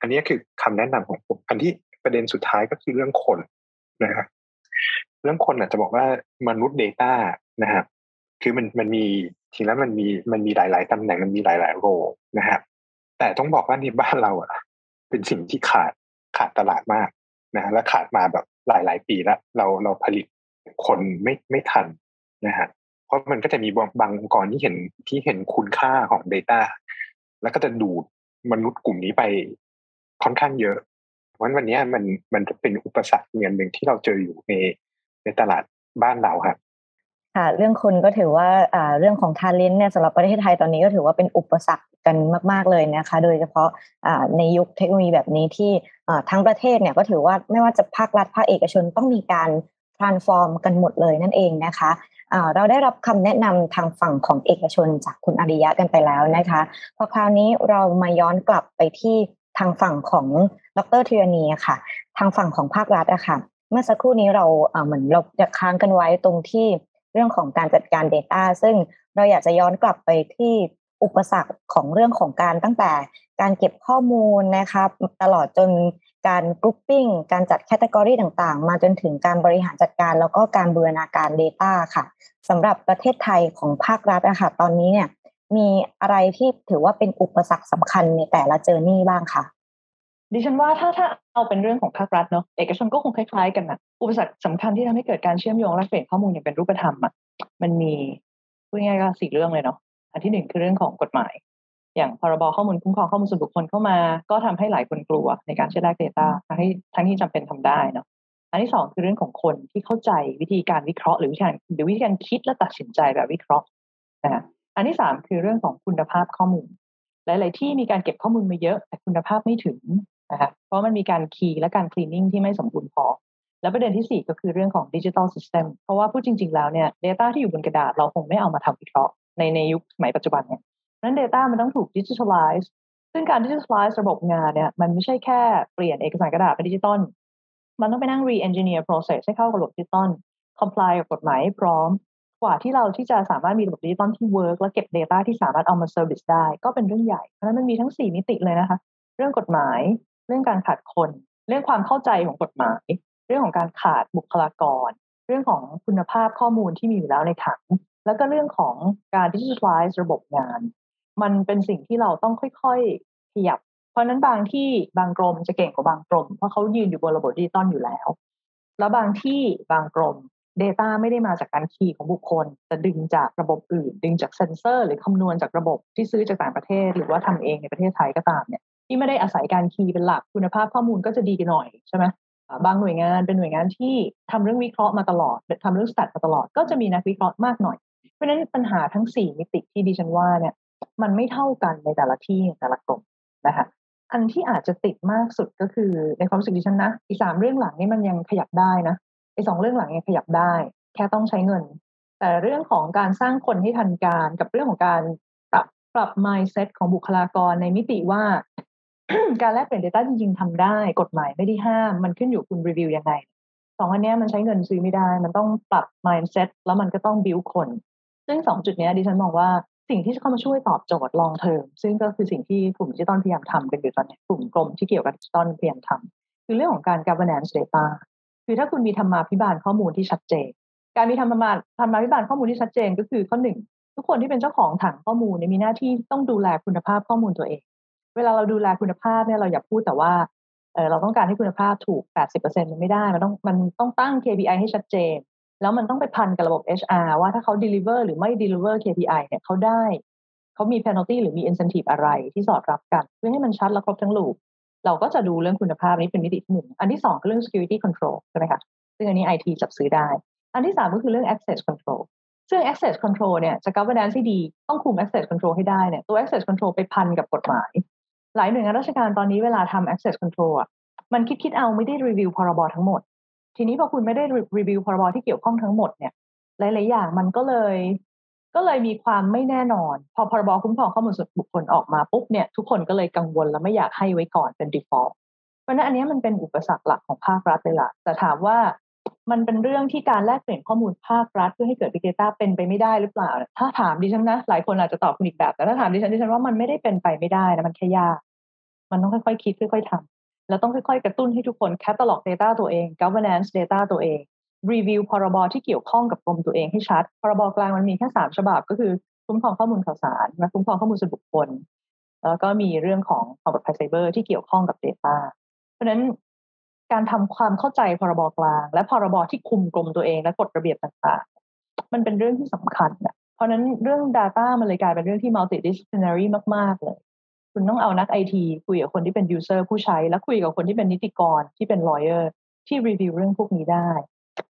อันนี้คือคำแนะนำของผมอันที่ประเด็นสุดท้ายก็คือเรื่องคนนะครับเรื่องคนอาจจะบอกว่ามนุษย์ data นะครับคือมันมันมีจริงแล้วมันมีมันมีหลายๆตำแหน่งมันมีหลายๆโรนะครับแต่ต้องบอกว่าในบ้านเราอ่ะเป็นสิ่งที่ขาดขาดตลาดมากนะและขาดมาแบบหลายๆปีแล้วเราเราผลิตคนไม่ไม่ทันนะฮะเพราะมันก็จะมีบางองค์กรที่เห็นที่เห็นคุณค่าของ data แล้วก็จะดูดมนุษย์กลุ่มนี้ไปค่อนข้างเยอะวันวันนี้มันมันจะเป็นอุปสรรคอย่างหนึ่งที่เราเจออยู่ในในตลาดบ้านเราครับค่ะเรื่องคนก็ถือว่าอ่าเรื่องของ talent เนี่ยสำหรับประเทศไทยตอนนี้ก็ถือว่าเป็นอุปสรรคกันมากๆเลยนะคะโดยเฉพาะอ่าในยุคเทคโนโลยีแบบนี้ที่อ่าทั้งประเทศเนี่ยก็ถือว่าไม่ว่าจะภาครัฐภาคเอกชนต้องมีการtransform กันหมดเลยนั่นเองนะคะเราได้รับคำแนะนำทางฝั่งของเอกชนจากคุณอริยะกันไปแล้วนะคะพอคราวนี้เรามาย้อนกลับไปที่ทางฝั่งของดร.ธีรณีค่ะทางฝั่งของภาครัฐอะค่ะเมื่อสักครู่นี้เราเหมือนเราจะค้างกันไว้ตรงที่เรื่องของการจัดการ data ซึ่งเราอยากจะย้อนกลับไปที่อุปสรรคของเรื่องของการตั้งแต่การเก็บข้อมูลนะคะตลอดจนการกรุ๊ปปิ้งการจัดแคตตากอรี่ต่างๆมาจนถึงการบริหารจัดการแล้วก็การบูรณาการ data ค่ะสำหรับประเทศไทยของภาครัฐนะคะตอนนี้เนี่ยมีอะไรที่ถือว่าเป็นอุปสรรคสำคัญในแต่ละเจอร์นี่บ้างคะดิฉันว่าถ้าถ้าเอาเป็นเรื่องของภาครัฐเนาะเอกชนก็คงคล้ายๆกันนะอุปสรรคสำคัญที่ทำให้เกิดการเชื่อมโยงและเปลี่ยนข้อมูลอย่างเป็นรูปธรรมอ่ะมันมีพูดง่ายๆก็สี่เรื่องเลยเนาะอันที่หนึ่งคือเรื่องของกฎหมายอย่างพรบข้อมูลคุ้มครองข้อมูลส่วนบุคคลเข้ามาก็ทำให้หลายคนกลัวในการเชื่อแลก data ทั้งที่ทั้งที่จำเป็นทำได้เนาะอันที่สองคือเรื่องของคนที่เข้าใจวิธีการวิเคราะห์หรือวิธีการหรือวิธีการคิดและตัดสินใจแบบวิเคราะห์นะอันที่สามคือเรื่องของคุณภาพข้อมูลหลายๆที่มีการเก็บข้อมูลมาเยอะแต่คุณภาพไม่ถึงนะคะเพราะมันมีการคีย์และการ cleaning ที่ไม่สมบูรณ์พอ และประเด็นที่สี่ก็คือเรื่องของ Digital System เพราะว่าพูดจริงๆแล้วเนี่ย data ที่อยู่บนกระดาษเราคงไม่เอามาทำวิเคราะห์ในในยุคสมัยปัจจุบันเนี่ยนั้น data มันต้องถูก digitalize ซึ่งการ digitalize ระบบงานเนี่ยมันไม่ใช่แค่เปลี่ยนเอกสารกระดาษเป็นดิจิตอลมันต้องไปนั่ง re-engineer process ให้เข้ากับระบบดิจิตอล comply กับกฎหมายพร้อมกว่าที่เราที่จะสามารถมีระบบดิจิตอลที่ work และเก็บ data ที่สามารถเอามา service ได้ก็เป็นเรื่องใหญ่เพราะฉะนั้นมันมีทั้งสี่มิติเลยนะคะเรื่องกฎหมายเรื่องการขาดคนเรื่องความเข้าใจของกฎหมายเรื่องของการขาดบุคลากรเรื่องของคุณภาพข้อมูลที่มีอยู่แล้วในถังแล้วก็เรื่องของการ digitalize ระบบงานมันเป็นสิ่งที่เราต้องค่อยๆขยับเพราะนั้นบางที่บางกรมจะเก่งกว่าบางกรมเพราะเขายืนอยู่บนระบบดิจิตอลอยู่แล้วแล้วบางที่บางกรม data ไม่ได้มาจากการคีย์ของบุคคลแต่ดึงจากระบบอื่นดึงจากเซนเซอร์หรือคำนวณจากระบบที่ซื้อจากต่างประเทศหรือว่าทำเองในประเทศไทยก็ตามเนี่ยที่ไม่ได้อาศัยการคีย์เป็นหลักคุณภาพข้อมูลก็จะดีกันหน่อยใช่ไหมบางหน่วยงานเป็นหน่วยงานที่ทำเรื่องวิเคราะห์มาตลอดทำเรื่องสแตทมาตลอดก็จะมีนักวิเคราะห์มากหน่อยเพราะฉะนั้นปัญหาทั้งสี่มิติที่ดิฉันว่าเนี่ยมันไม่เท่ากันในแต่ละที่แต่ละกลุ่มนะคะอันที่อาจจะติดมากสุดก็คือในความรู้สึกดิฉันนะอีสามเรื่องหลังนี่มันยังขยับได้นะไอ้สองเรื่องหลังยังขยับได้แค่ต้องใช้เงินแต่เรื่องของการสร้างคนให้ทันการกับเรื่องของการปรับปรับ mindset ของบุคลากรในมิติว่าการแลกเปลี่ยน data จริงๆทำได้กฎหมายไม่ได้ห้ามมันขึ้นอยู่คุณรีวิวยังไงสองอันนี้มันใช้เงินซื้อไม่ได้มันต้องปรับ mindset แล้วมันก็ต้อง build คนซึ่งสองจุดนี้ดิฉันมองว่าสิ่งที่เข้ามาช่วยตอบโจทย์ long term ซึ่งก็คือสิ่งที่กลุ่มดิจิตอลพยายามทำกันอยู่ตอนนี้กลุ่มกลมที่เกี่ยวกับดิจิตอลพยายามทำคือเรื่องของการ governance data คือถ้าคุณมีธรรมาภิบาลข้อมูลที่ชัดเจนการมีธรรมาธรรมาภิบาลข้อมูลที่ชัดเจนก็คือข้อหนึ่งทุกคนที่เป็นเจ้าของถังข้อมูลมีหน้าที่ต้องดูแลคุณภาพข้อมูลตัวเองเวลาเราดูแลคุณภาพเนี่ยเราอย่าพูดแต่ว่า เอ่อ เราต้องการให้คุณภาพถูก แปดสิบเปอร์เซ็นต์ มันไม่ได้มันต้องมันต้องตั้ง เค พี ไอ ให้ชัดเจนแล้วมันต้องไปพันกับระบบ เอช อาร์ ว่าถ้าเขา deliver หรือไม่ deliver เค พี ไอ เนี่ยเขาได้เขามี penalty หรือมี incentive อะไรที่สอดรับกันเพื่อให้มันชัดและครบทั้งลูปเราก็จะดูเรื่องคุณภาพนี้เป็นมิติที่หนึ่งอันที่สองก็เรื่อง security control ใช่ไหมคะซึ่งอันนี้ ไอ ที จับซื้อได้อันที่สามก็คือเรื่อง access controlซึ่ง access control เนี่ยจะ governance ที่ดีต้องคุม access control ให้ได้เนี่ยตัว access control ไปพันกับกฎหมายหลายหน่วยงานราชการตอนนี้เวลาทำ access control อ่ะมันคิดคิดเอาไม่ได้รีวิวพรบทั้งหมดทีนี้พอคุณไม่ได้รีวิวพรบที่เกี่ยวข้องทั้งหมดเนี่ยหลายๆอย่างมันก็เลยก็เลยมีความไม่แน่นอนพอพรบคุ้มครองข้อมูลส่วนบุคคลออกมาปุ๊บเนี่ยทุกคนก็เลยกังวลและไม่อยากให้ไว้ก่อนเป็น default เพราะนั้นอันนี้มันเป็นอุปสรรคหลักของภาครัฐเลยล่ะแต่ถามว่ามันเป็นเรื่องที่การแลกเปลี่ยนข้อมูลภาครัฐเพื่อให้เกิด Big Data เป็นไปไม่ได้หรือเปล่าถ้าถามดิฉันนะหลายคนอาจจะตอบคุณอีกแบบแต่ถ้าถามดิฉันดิฉันว่ามันไม่ได้เป็นไปไม่ได้นะมันแค่ยากมันต้องค่อยๆคิดค่อยๆทำแล้วต้องค่อยๆกระตุ้นให้ทุกคน catalog data ตัวเอง governance data ตัวเองรีวิวพรบที่เกี่ยวข้องกับกรมตัวเองให้ชัดพรบกลางมันมีแค่สามฉบับก็คือคุ้มครองข้อมูลข่าวสารและคุ้มครองข้อมูลส่วนบุคคลแล้วก็มีเรื่องของความปลอดภัยไซเบอร์ที่เกี่ยวข้องกับ data เพราะฉะนั้นการทำความเข้าใจพรบกลางและพรบที่คุมกรมตัวเองและกฎระเบียบต่างๆมันเป็นเรื่องที่สำคัญนะเพราะนั้นเรื่อง data มันเลยกลายเป็นเรื่องที่ multidisciplinary มากๆเลยคุณต้องเอานัก ไอ ที คุยกับคนที่เป็น user ผู้ใช้และคุยกับคนที่เป็นนิติกรที่เป็น lawyer ที่ review เรื่องพวกนี้ได้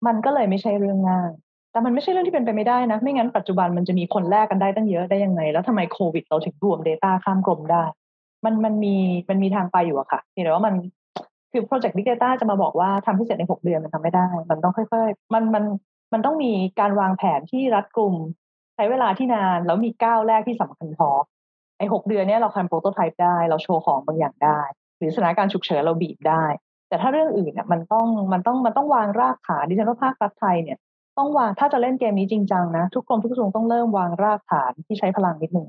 มันก็เลยไม่ใช่เรื่องง่ายแต่มันไม่ใช่เรื่องที่เป็นไปไม่ได้นะไม่งั้นปัจจุบันมันจะมีคนแลกกันได้ตั้งเยอะได้ยังไงแล้วทำไมโควิดเราถึงรวม data ข้ามกรมได้มันมันมีมันมีทางไปอยู่อะค่ะแต่ว่ามันคือโปรเจกต์ Big Data จะมาบอกว่าทำให้เสร็จในหกเดือนมันทำไม่ได้มันต้องค่อยๆมันมันมันต้องมีการวางแผนที่รัดกุมใช้เวลาที่นานแล้วมีก้าวแรกที่สำคัญพอไอ้หกเดือนเนี้ยเราทำโปรโตไทป์ได้เราโชว์ของบางอย่างได้หรือสถานการณ์ฉุกเฉินเราบีบได้แต่ถ้าเรื่องอื่นน่ะมันต้องมันต้องมันต้องวางรากฐานดิฉันว่าภาครัฐไทยเนี่ยต้องวางถ้าจะเล่นเกมนี้จริงจังนะทุกกรมทุกกระทรวงต้องเริ่มวางรากฐานที่ใช้พลังนิดนึง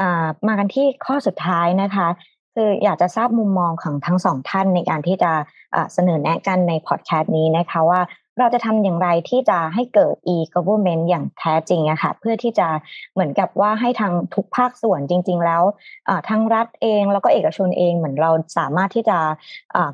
อ่ามากันที่ข้อสุดท้ายนะคะคืออยากจะทราบมุมมองของทั้งสองท่านในการที่จะเสนอแนะกันในพอดแคสต์นี้นะคะว่าเราจะทำอย่างไรที่จะให้เกิด e-government อย่างแท้จริงอะค่ะเพื่อที่จะเหมือนกับว่าให้ทางทุกภาคส่วนจริงๆแล้วทั้งรัฐเองแล้วก็เอกชนเองเหมือนเราสามารถที่จะ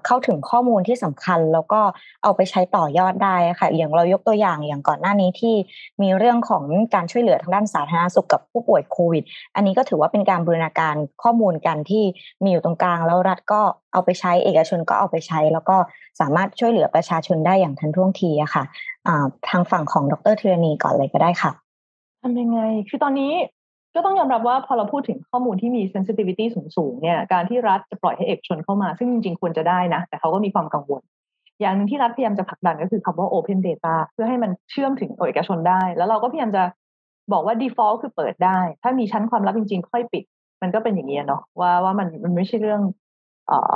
เข้าถึงข้อมูลที่สำคัญแล้วก็เอาไปใช้ต่อยอดได้ค่ะอย่างเรายกตัวอย่างอย่างก่อนหน้านี้ที่มีเรื่องของการช่วยเหลือทางด้านสาธารณสุขกับผู้ป่วยโควิดอันนี้ก็ถือว่าเป็นการบูรณาการข้อมูลกันที่มีอยู่ตรงกลางแล้วรัฐก็เอาไปใช้เอกชนก็เอาไปใช้แล้วก็สามารถช่วยเหลือประชาชนได้อย่างทันท่วงทีอะค่ะทางฝั่งของดร.ธีรณีก่อนเลยก็ได้ค่ะทำยังไงคือตอนนี้ก็ต้องยอมรับว่าพอเราพูดถึงข้อมูลที่มี sensitivity สูงๆเนี่ยการที่รัฐจะปล่อยให้เอกชนเข้ามาซึ่งจริงๆควรจะได้นะแต่เขาก็มีความกังวล อย่างนึงที่รัฐพยายามจะผลักดันก็คือคำว่า Open Data เพื่อให้มันเชื่อมถึงเอกชนได้แล้วเราก็พยายามจะบอกว่า default คือเปิดได้ถ้ามีชั้นความลับจริงๆค่อยปิดมันก็เป็นอย่างนี้เนาะว่าว่ามันมันไม่ใช่เรื่องเอ่อ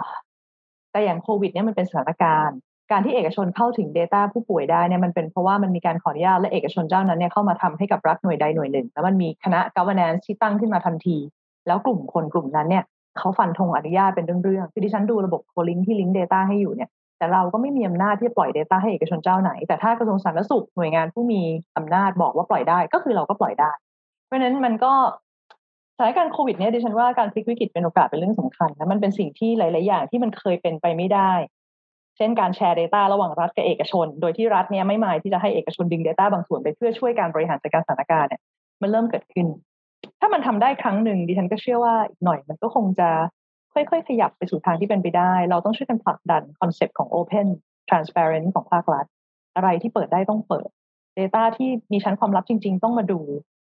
แต่อย่างโควิดเนี่ยมันเป็นสถานการณ์การที่เอกชนเข้าถึง data ผู้ป่วยได้เนี่ยมันเป็นเพราะว่ามันมีการขออนุญาตและเอกชนเจ้านั้นเนี่ยเข้ามาทำให้กับรัฐหน่วยใดหน่วยหนึ่งแล้วมันมีคณะ governance ที่ตั้งขึ้นมาทันทีแล้วกลุ่มคนกลุ่มนั้นเนี่ยเขาฟันธงอนุญาตเป็นเรื่องๆคือดิฉันดูระบบโคลิงที่ลิงก์ data ให้อยู่เนี่ยแต่เราก็ไม่มีอำนาจที่จะปล่อย data ให้เอกชนเจ้าไหนแต่ถ้ากระทรวงสาธารณสุขหน่วยงานผู้มีอำนาจบอกว่าปล่อยได้ก็คือเราก็ปล่อยได้เพราะฉะนั้นมันก็สถานการณ์โควิดเนี่ยดิฉันว่าการพลิกวิกฤตเป็นโอกาสเป็นเรื่องสำคัญและมันเป็นสิ่งที่หลายๆอย่างที่มันเคยเป็นไปไม่ได้เช่นการแชร์ data ระหว่างรัฐกับเอกชนโดยที่รัฐเนี่ยไม่หมายที่จะให้เอกชนดึง data บางส่วนไปเพื่อช่วยการบริหารจัดการสถานการณ์เนี่ยมันเริ่มเกิดขึ้นถ้ามันทำได้ครั้งหนึ่งดิฉันก็เชื่อว่าอีกหน่อยมันก็คงจะค่อยๆขยับไปสู่ทางที่เป็นไปได้เราต้องช่วยกันผลักดันคอนเซปต์ของ Open Transparent ของภาครัฐอะไรที่เปิดได้ต้องเปิด data ที่มีชั้นความลับจริงๆต้องมาดู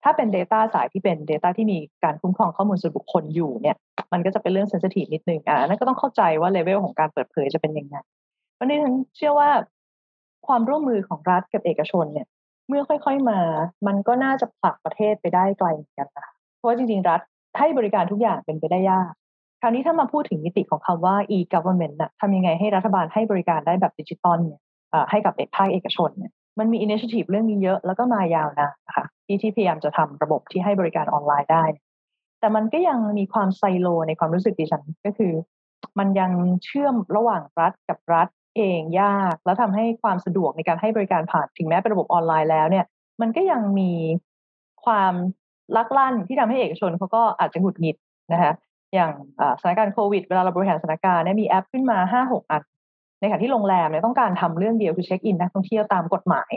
ถ้าเป็น data สายที่เป็น data ที่มีการคุ้มครองข้อมูลส่วนบุคคลอยู่เนี่ยมันก็จะเป็นเรื่อง sensitive นิดนึงอ่ะนั่นก็ต้องเข้าใจว่า level ของการเปิดเผยจะเป็นยังไงเพราะฉะนั้นเชื่อว่าความร่วมมือของรัฐกับเอกชนเนี่ยเมื่อค่อยๆมามันก็น่าจะผลักประเทศไปได้ไกลเหมือนกันนะเพราะว่าจริงๆรัฐให้บริการทุกอย่างเป็นไปได้ยากคราวนี้ถ้ามาพูดถึงมิติของคำว่า e-government น่ะทำยังไงให้รัฐบาลให้บริการได้แบบดิจิตอลเนี่ยให้กับภาคเอกชนเนี่ยมันมี initiative เรื่องนี้เยอะแล้วก็มายาวนะคะที่ที่พยายามจะทำระบบที่ให้บริการออนไลน์ได้แต่มันก็ยังมีความไซโลในความรู้สึกดิฉันก็คือมันยังเชื่อมระหว่างรัฐกับรัฐเองยากแล้วทำให้ความสะดวกในการให้บริการผ่านถึงแม้เป็นระบบออนไลน์แล้วเนี่ยมันก็ยังมีความลักลั่นที่ทำให้เอกชนเขาก็อาจจะหงุดหงิดนะคะอย่างสถานการณ์โควิดเวลาเราบริหารสถานการณ์เนี่ยมีแอปขึ้นมา ห้าหก อันในขณะที่โรงแรมเนี่ยต้องการทำเรื่องเดียวคือเช็คอินนักท่องเที่ยวตามกฎหมาย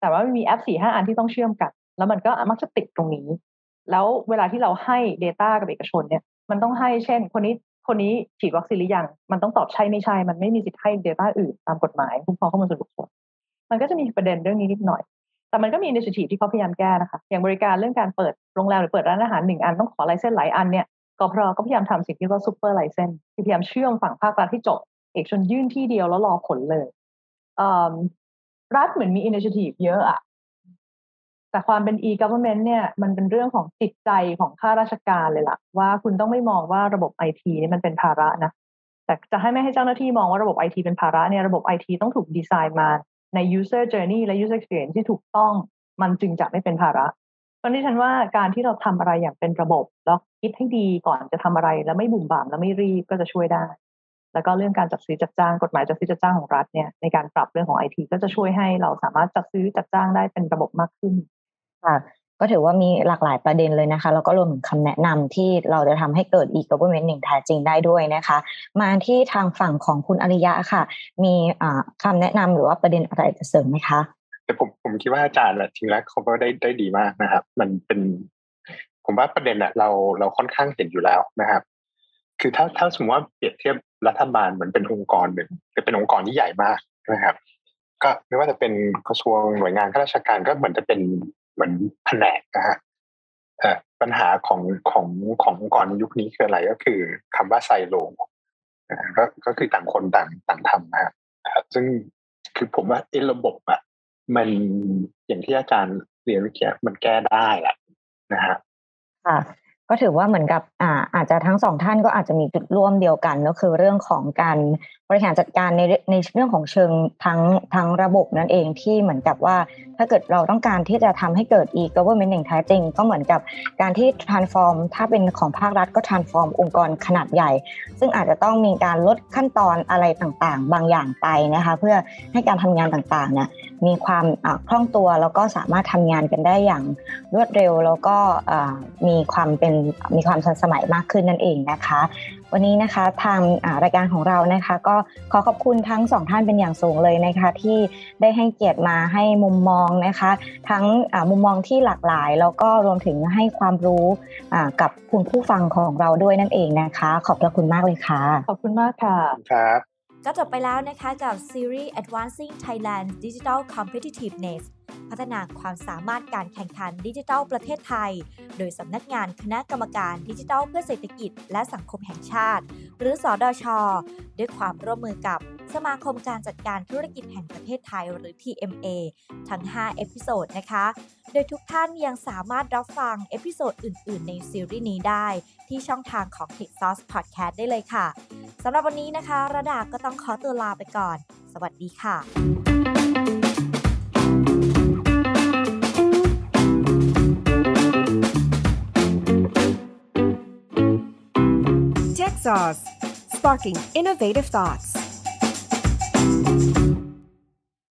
แต่ว่ามีแอป สี่ห้า อันที่ต้องเชื่อมกันแล้วมันก็มักจะติดตรงนี้แล้วเวลาที่เราให้ data กับเอกชนเนี่ยมันต้องให้เช่นคนนี้คนนี้ฉีดวัคซีนหรือยังมันต้องตอบใช่ไม่ใช่มันไม่มีสิทธิ์ให้ data อื่นตามกฎหมายคุ้มครองข้อมูลส่วนบุคคลมันก็จะมีประเด็นเรื่องนี้นิดหน่อยแต่มันก็มี initiative ที่เขาพยายามแก้นะคะอย่างบริการเรื่องการเปิดโรงแรมหรือเปิดร้านอาหารหนึ่งอันต้องขอไลเซนส์หลายอันเนี่ยกพรก็พยายามทำสิ่งที่เรียกว่า super license ที่พยายามเชื่อมฝั่งภาครัฐที่จบเอกชนยื่นที่เดียวแล้วรอผลเลยรัฐเหมือนมี initiative เยอะอะแต่ความเป็น e-government เนี่ยมันเป็นเรื่องของจิตใจของข้าราชการเลยล่ะว่าคุณต้องไม่มองว่าระบบ ไอ ที นี่มันเป็นภาระนะแต่จะให้ไม่ให้เจ้าหน้าที่มองว่าระบบ ไอ ที เป็นภาระเนี่ยระบบ ไอ ที ต้องถูกดีไซน์มาใน user journey และ user experience ที่ถูกต้องมันจึงจะไม่เป็นภาระตอนนี้ฉันว่าการที่เราทำอะไรอย่างเป็นระบบแล้วคิดให้ดีก่อนจะทำอะไรแล้วไม่บุ่มบ่ามแล้วไม่รีบก็จะช่วยได้แล้วก็เรื่องการจัดซื้อจัดจ้างกฎหมายจัดซื้อจัดจ้างของรัฐเนี่ยในการปรับเรื่องของ ไอ ที ก็จะช่วยให้เราสามารถจัดซื้อจัดจ้างได้เป็นระบบมากขึ้นค่ะก็ถือว่ามีหลากหลายประเด็นเลยนะคะแล้วก็รวมถึงคำแนะนำที่เราจะทำให้เกิด e-government อย่างแท้จริงได้ด้วยนะคะมาที่ทางฝั่งของคุณอริยะค่ะมีคำแนะนำหรือว่าประเด็นอะไรจะเสริมไหมคะแต่ผมผมคิดว่าอาจารย์แหละจริงแล้วเขาก็ได้ได้ดีมากนะครับมันเป็นผมว่าประเด็นอะเราเราค่อนข้างเห็นอยู่แล้วนะครับคือถ้าถ้าสมมติว่าเปรียบเทียบรัฐบาลเหมือนเป็นองค์กรหนึ่งจะเป็นองค์กรที่ใหญ่มากนะครับก็ไม่ว่าจะเป็นกระทรวงหน่วยงานข้าราชการก็เหมือนจะเป็นเหมือนแผนกนะฮะปัญหาของของขององค์กรยุคนี้คืออะไรก็คือคำว่าไซโลก็ก็คือต่างคนต่างต่างทำนะครับซึ่งคือผมว่าระบบอะมันอย่างที่อาจารย์เรียนเมื่อกี้มันแก้ได้แหละนะฮะค่ะก็ถือว่าเหมือนกับอ่าอาจจะทั้งสองท่านก็อาจจะมีจุดร่วมเดียวกันก็คือเรื่องของการบริหารจัดการในในเรื่องของเชิงทั้งทั้งระบบนั่นเองที่เหมือนกับว่าถ้าเกิดเราต้องการที่จะทำให้เกิด e-government อย่างแท้จริงก็เหมือนกับการที่ transform ถ้าเป็นของภาครัฐก็ transform องค์กรขนาดใหญ่ซึ่งอาจจะต้องมีการลดขั้นตอนอะไรต่างๆบางอย่างไปนะคะเพื่อให้การทำงานต่างๆเนี่ยมีความคล่องตัวแล้วก็สามารถทำงานกันได้อย่างรวดเร็วแล้วก็มีความเป็นมีความทันสมัยมากขึ้นนั่นเองนะคะวันนี้นะคะทางรายการของเรานะคะก็ขอขอบคุณทั้งสองท่านเป็นอย่างสูงเลยนะคะที่ได้ให้เกียรติมาให้มุมมองนะคะทั้งมุมมองที่หลากหลายแล้วก็รวมถึงให้ความรู้กับคุณผู้ฟังของเราด้วยนั่นเองนะคะขอบพระคุณมากเลยค่ะขอบคุณมากค่ะครับก็จบไปแล้วนะคะกับซีรีส์ Advancing Thailand's Digital Competitiveness พัฒนาความสามารถการแข่งขันดิจิทัลประเทศไทยโดยสำนักงานคณะกรรมการดิจิทัลเพื่อเศรษฐกิจและสังคมแห่งชาติหรือสดช.ด้วยความร่วมมือกับ สมาคมการจัดการธุรกิจแห่งประเทศไทยหรือ ที เอ็ม เอ ทั้งห้าเอพิโซดนะคะโดยทุกท่านยังสามารถรับฟังเอพิโซดอื่นๆในซีรีส์นี้ได้ที่ช่องทางของ Tech Sauce Podcast ได้เลยค่ะสำหรับวันนี้นะคะระดาก็ต้องขอตัวลาไปก่อนสวัสดีค่ะTech Sauce, sparking innovative thoughts.